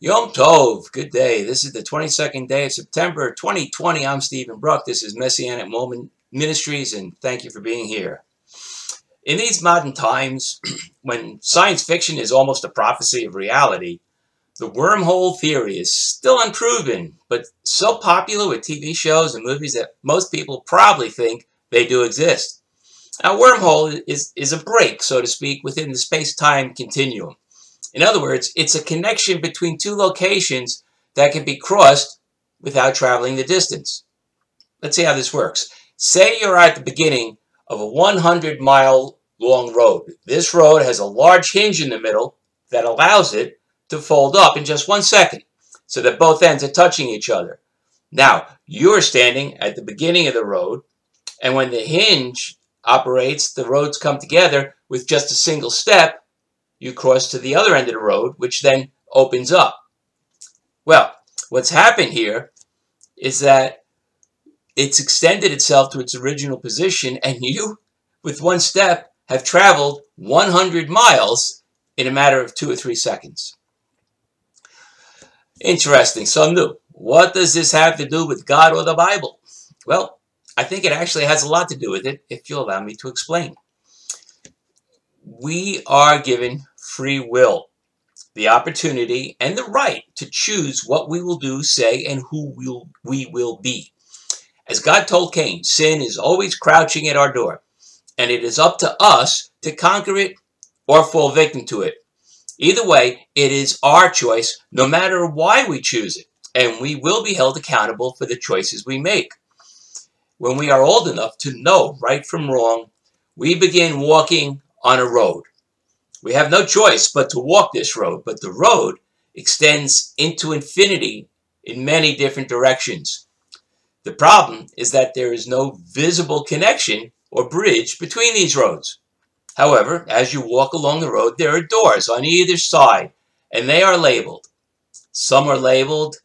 Yom Tov, good day. This is the 22nd day of September 2020. I'm Steven Bruck. This is Messianic Moment Ministries, and thank you for being here. In these modern times, when science fiction is almost a prophecy of reality, the wormhole theory is still unproven, but so popular with TV shows and movies that most people probably think they do exist. Now, wormhole is a break, so to speak, within the space-time continuum. In other words, it's a connection between two locations that can be crossed without traveling the distance. Let's see how this works. Say you're at the beginning of a 100-mile long road. This road has a large hinge in the middle that allows it to fold up in just 1 second so that both ends are touching each other. Now, you're standing at the beginning of the road, and when the hinge operates, the roads come together with just a single step. You cross to the other end of the road, which then opens up. Well, what's happened here is that it's extended itself to its original position, and you, with one step, have traveled 100 miles in a matter of 2 or 3 seconds. Interesting. So new. What does this have to do with God or the Bible? Well, I think it actually has a lot to do with it, if you'll allow me to explain. We are given free will, the opportunity and the right to choose what we will do, say, and who we will be. As God told Cain, sin is always crouching at our door, and it is up to us to conquer it or fall victim to it. Either way, it is our choice, no matter why we choose it, and we will be held accountable for the choices we make. When we are old enough to know right from wrong, we begin walking on a road. We have no choice but to walk this road, but the road extends into infinity in many different directions. The problem is that there is no visible connection or bridge between these roads. However, as you walk along the road, there are doors on either side, and they are labeled. Some are labeled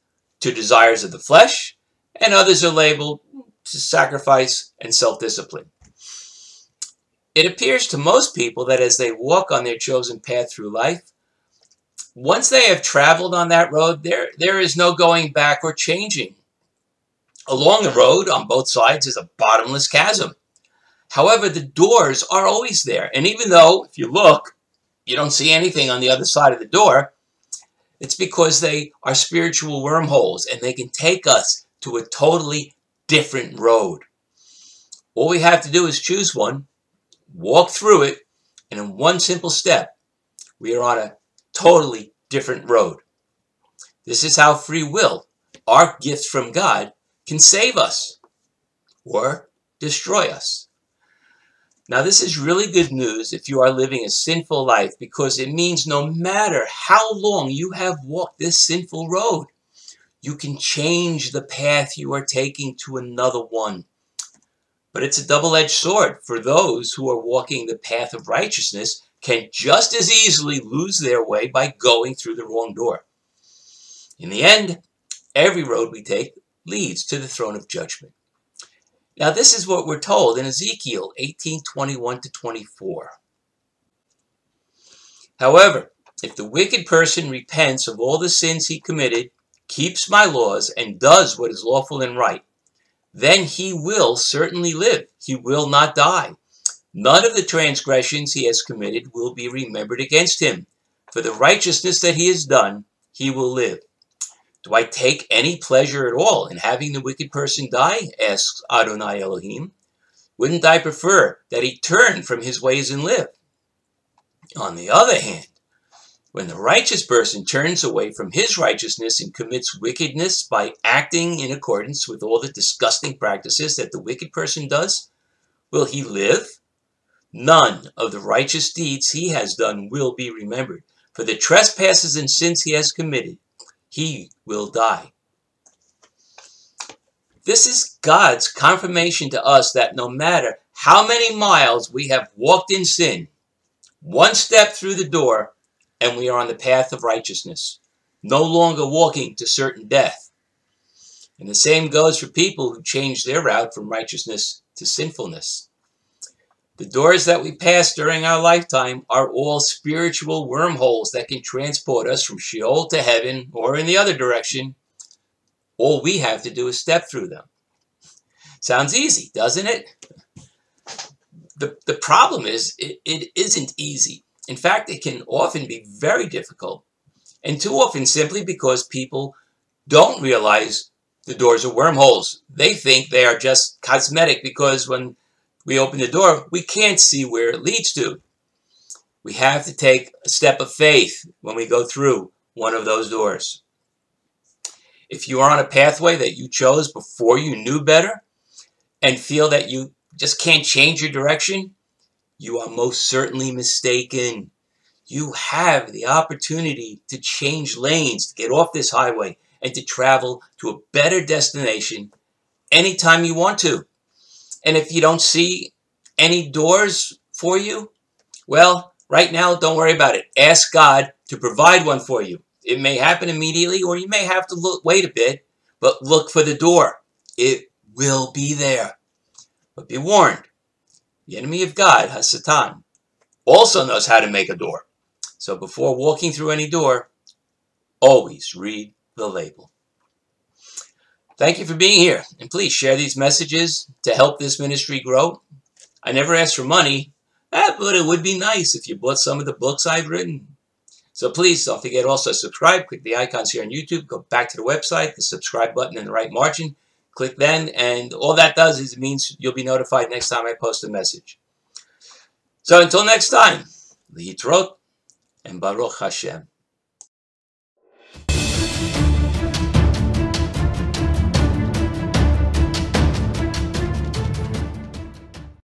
to desires of the flesh, and others are labeled to sacrifice and self-discipline. It appears to most people that as they walk on their chosen path through life, once they have traveled on that road, there is no going back or changing. Along the road, on both sides, is a bottomless chasm. However, the doors are always there. And even though, if you look, you don't see anything on the other side of the door, it's because they are spiritual wormholes, and they can take us to a totally different road. All we have to do is choose one, walk through it, and in one simple step, we are on a totally different road. This is how free will, our gift from God, can save us or destroy us. Now, this is really good news if you are living a sinful life, because it means no matter how long you have walked this sinful road, you can change the path you are taking to another one. But it's a double-edged sword, for those who are walking the path of righteousness can just as easily lose their way by going through the wrong door. In the end, every road we take leads to the throne of judgment. Now, this is what we're told in Ezekiel 18:21-24. However, if the wicked person repents of all the sins he committed, keeps my laws, and does what is lawful and right, then he will certainly live. He will not die. None of the transgressions he has committed will be remembered against him. For the righteousness that he has done, he will live. Do I take any pleasure at all in having the wicked person die? Asks Adonai Elohim. Wouldn't I prefer that he turn from his ways and live? On the other hand, when the righteous person turns away from his righteousness and commits wickedness by acting in accordance with all the disgusting practices that the wicked person does, will he live? None of the righteous deeds he has done will be remembered. For the trespasses and sins he has committed, he will die. This is God's confirmation to us that no matter how many miles we have walked in sin, one step through the door, and we are on the path of righteousness, no longer walking to certain death. And the same goes for people who change their route from righteousness to sinfulness. The doors that we pass during our lifetime are all spiritual wormholes that can transport us from Sheol to heaven or in the other direction. All we have to do is step through them. Sounds easy, doesn't it? The problem is it isn't easy. In fact, it can often be very difficult, and too often simply because people don't realize the doors are wormholes. They think they are just cosmetic because when we open the door, we can't see where it leads to. We have to take a step of faith when we go through one of those doors. If you are on a pathway that you chose before you knew better and feel that you just can't change your direction, you are most certainly mistaken. You have the opportunity to change lanes, to get off this highway, and to travel to a better destination anytime you want to. And if you don't see any doors for you, well, right now, don't worry about it. Ask God to provide one for you. It may happen immediately, or you may have to wait a bit, but look for the door. It will be there. But be warned, the enemy of God, Satan, also knows how to make a door. So before walking through any door, always read the label. Thank you for being here, and please share these messages to help this ministry grow. I never ask for money, but it would be nice if you bought some of the books I've written. So please don't forget also subscribe. Click the icons here on YouTube. Go back to the website, the subscribe button in the right margin. Click then, and all that does is it means you'll be notified next time I post a message. So until next time, Lehitraot and Baruch Hashem.